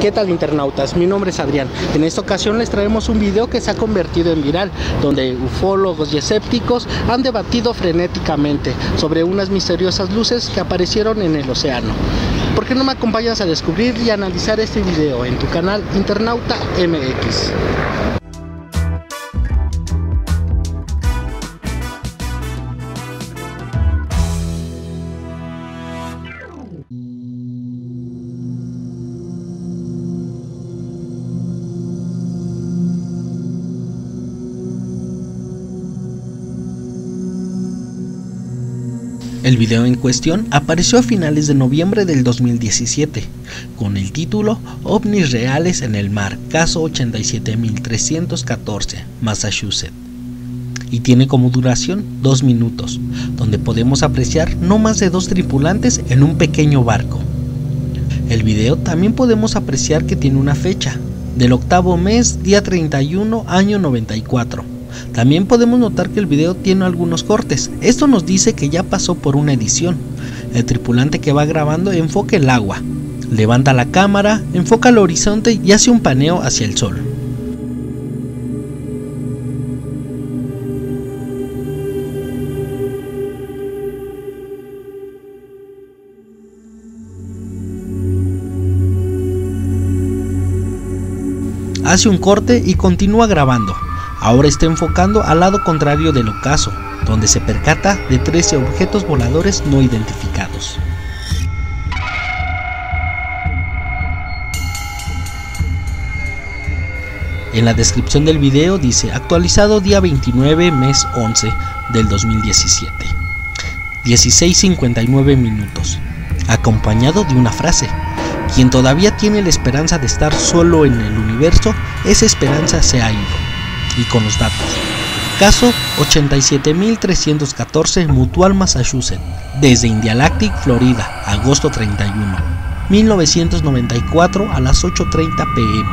¿Qué tal, internautas? Mi nombre es Adrián. En esta ocasión les traemos un video que se ha convertido en viral, donde ufólogos y escépticos han debatido frenéticamente sobre unas misteriosas luces que aparecieron en el océano. ¿Por qué no me acompañas a descubrir y analizar este video en tu canal Internauta MX? El video en cuestión apareció a finales de noviembre del 2017, con el título OVNIs reales en el mar, caso 87314, Massachusetts, y tiene como duración 2 minutos, donde podemos apreciar no más de 2 tripulantes en un pequeño barco. El video también podemos apreciar que tiene una fecha, del octavo mes, día 31, año 94. También podemos notar que el video tiene algunos cortes. Esto nos dice que ya pasó por una edición. El tripulante que va grabando enfoca el agua, levanta la cámara, enfoca el horizonte y hace un paneo hacia el sol. Hace un corte y continúa grabando. Ahora está enfocando al lado contrario del ocaso, donde se percata de 13 objetos voladores no identificados. En la descripción del video dice: actualizado día 29, mes 11 del 2017, 16:59 minutos, acompañado de una frase: quien todavía tiene la esperanza de estar solo en el universo, esa esperanza se ha ido. Y con los datos: caso 87314, Mutual, Massachusetts, desde Indialantic, Florida, agosto 31, 1994, a las 8:30 p.m.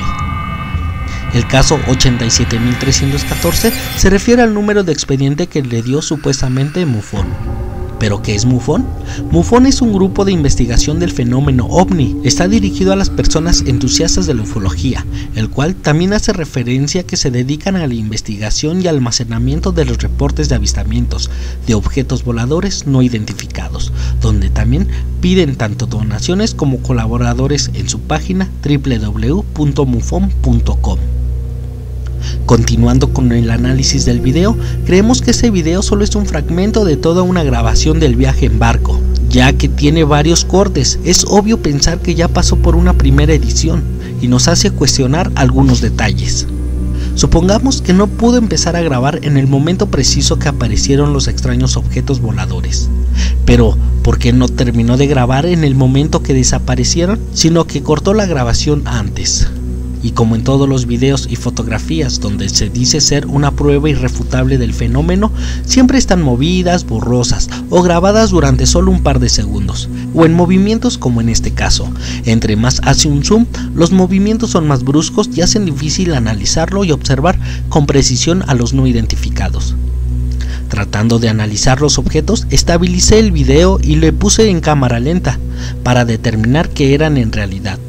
El caso 87314 se refiere al número de expediente que le dio supuestamente MUFON. ¿Pero qué es MUFON? MUFON es un grupo de investigación del fenómeno ovni. Está dirigido a las personas entusiastas de la ufología, el cual también hace referencia que se dedican a la investigación y almacenamiento de los reportes de avistamientos de objetos voladores no identificados, donde también piden tanto donaciones como colaboradores en su página www.mufon.com. Continuando con el análisis del video, creemos que este video solo es un fragmento de toda una grabación del viaje en barco, ya que tiene varios cortes. Es obvio pensar que ya pasó por una primera edición y nos hace cuestionar algunos detalles. Supongamos que no pudo empezar a grabar en el momento preciso que aparecieron los extraños objetos voladores, pero ¿por qué no terminó de grabar en el momento que desaparecieron, sino que cortó la grabación antes? Y como en todos los videos y fotografías donde se dice ser una prueba irrefutable del fenómeno, siempre están movidas, borrosas o grabadas durante solo un par de segundos, o en movimientos como en este caso. Entre más hace un zoom, los movimientos son más bruscos y hacen difícil analizarlo y observar con precisión a los no identificados. Tratando de analizar los objetos, estabilicé el video y le puse en cámara lenta para determinar qué eran en realidad.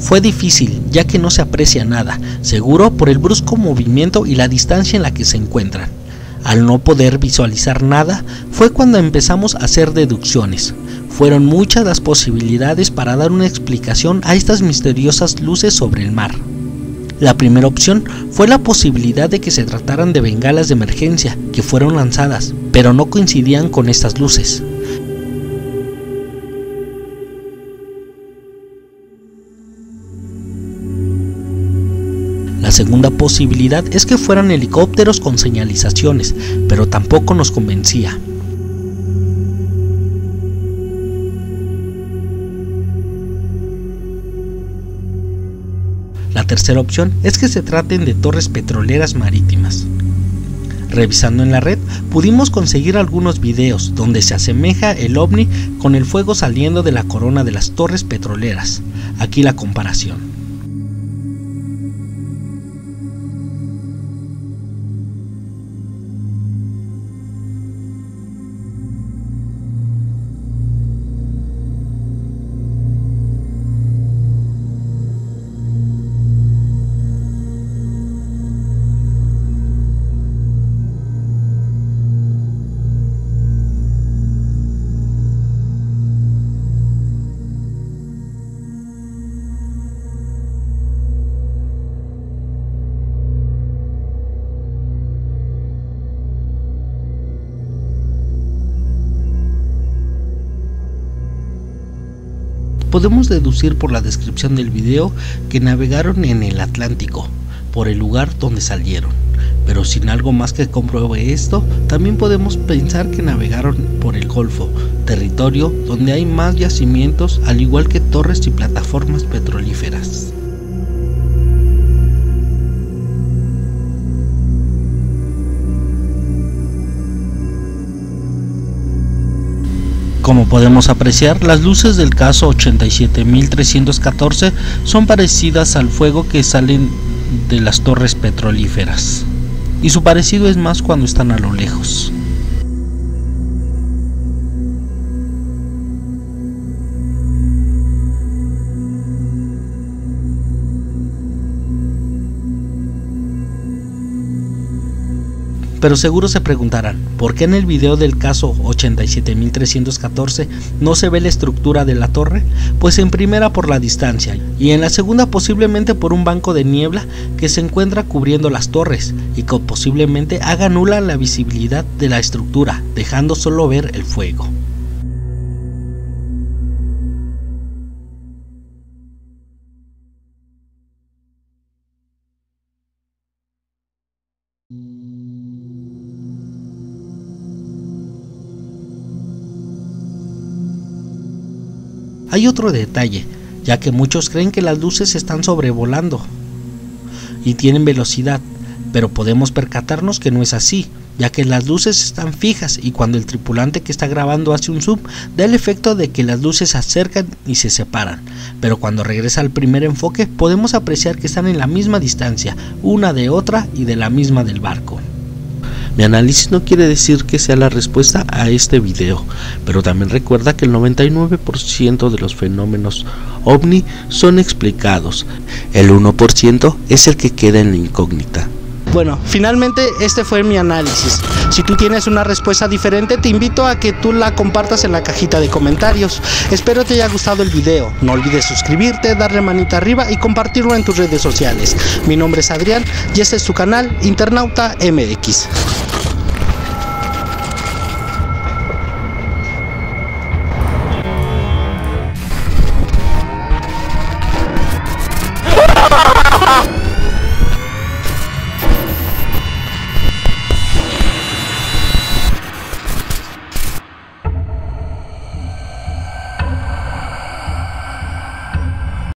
Fue difícil, ya que no se aprecia nada, seguro por el brusco movimiento y la distancia en la que se encuentran. Al no poder visualizar nada, fue cuando empezamos a hacer deducciones. Fueron muchas las posibilidades para dar una explicación a estas misteriosas luces sobre el mar. La primera opción fue la posibilidad de que se trataran de bengalas de emergencia que fueron lanzadas, pero no coincidían con estas luces. La segunda posibilidad es que fueran helicópteros con señalizaciones, pero tampoco nos convencía. La tercera opción es que se traten de torres petroleras marítimas. Revisando en la red, pudimos conseguir algunos videos donde se asemeja el ovni con el fuego saliendo de la corona de las torres petroleras. Aquí la comparación. Podemos deducir por la descripción del video que navegaron en el Atlántico, por el lugar donde salieron, pero sin algo más que compruebe esto, también podemos pensar que navegaron por el Golfo, territorio donde hay más yacimientos al igual que torres y plataformas petrolíferas. Como podemos apreciar, las luces del caso 87314 son parecidas al fuego que salen de las torres petrolíferas, y su parecido es más cuando están a lo lejos. Pero seguro se preguntarán, ¿por qué en el video del caso 87314 no se ve la estructura de la torre? Pues en primera por la distancia, y en la segunda posiblemente por un banco de niebla que se encuentra cubriendo las torres y que posiblemente haga nula la visibilidad de la estructura, dejando solo ver el fuego. Hay otro detalle, ya que muchos creen que las luces están sobrevolando y tienen velocidad, pero podemos percatarnos que no es así, ya que las luces están fijas y cuando el tripulante que está grabando hace un zoom, da el efecto de que las luces se acercan y se separan, pero cuando regresa al primer enfoque podemos apreciar que están en la misma distancia, una de otra y de la misma del barco. Mi análisis no quiere decir que sea la respuesta a este video, pero también recuerda que el 99% de los fenómenos ovni son explicados, el 1% es el que queda en la incógnita. Bueno, finalmente este fue mi análisis. Si tú tienes una respuesta diferente, te invito a que tú la compartas en la cajita de comentarios. Espero te haya gustado el video. No olvides suscribirte, darle manita arriba y compartirlo en tus redes sociales. Mi nombre es Adrián y este es tu canal Internauta MX.